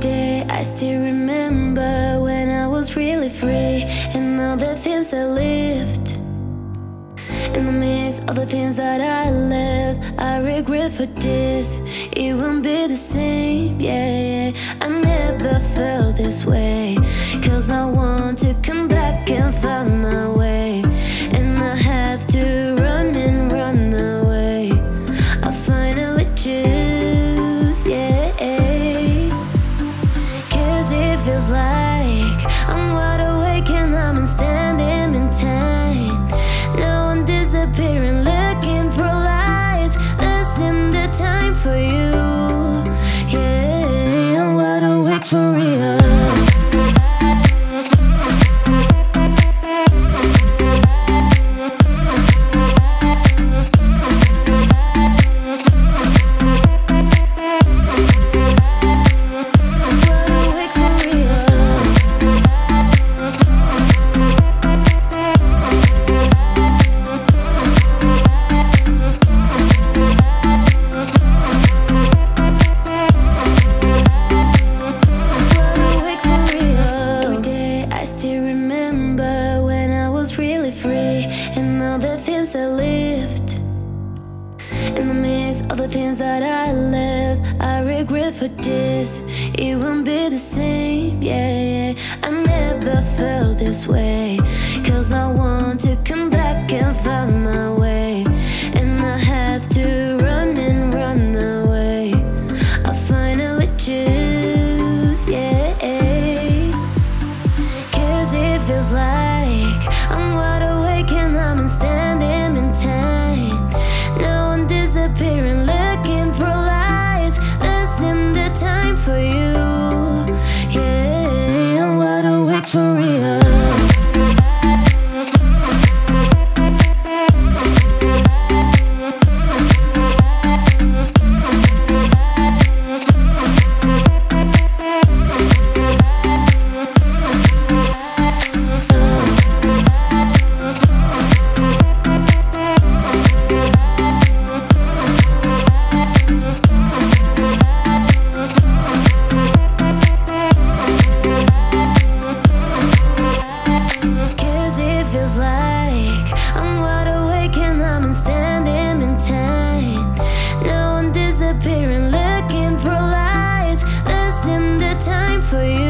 day I still remember when I was really free, and all the things I lived. In the midst of the things that I left, I regret for this. It won't be the same, yeah, yeah. I never felt this way, 'cause I want to come back and find my way, and I have to run and run away. I finally choose, yeah, 'cause it feels like I'm wide awake and I'm standing in time. Now I'm disappearing, looking for light, losing the time for you. Yeah, I'm wide awake for real. And all the things I lived. In the midst of the things that I left, I regret for this. It won't be the same, yeah, yeah. I never felt this way, 'cause I want to come back and find my way, and I have to run and run away. I finally choose, yeah, 'cause it feels like I'm wide awake and I'm standing in time. Now I'm disappearing, looking for light, losing the time for you. Yeah, I'm wide awake for real. Looking for light, losing the time for you.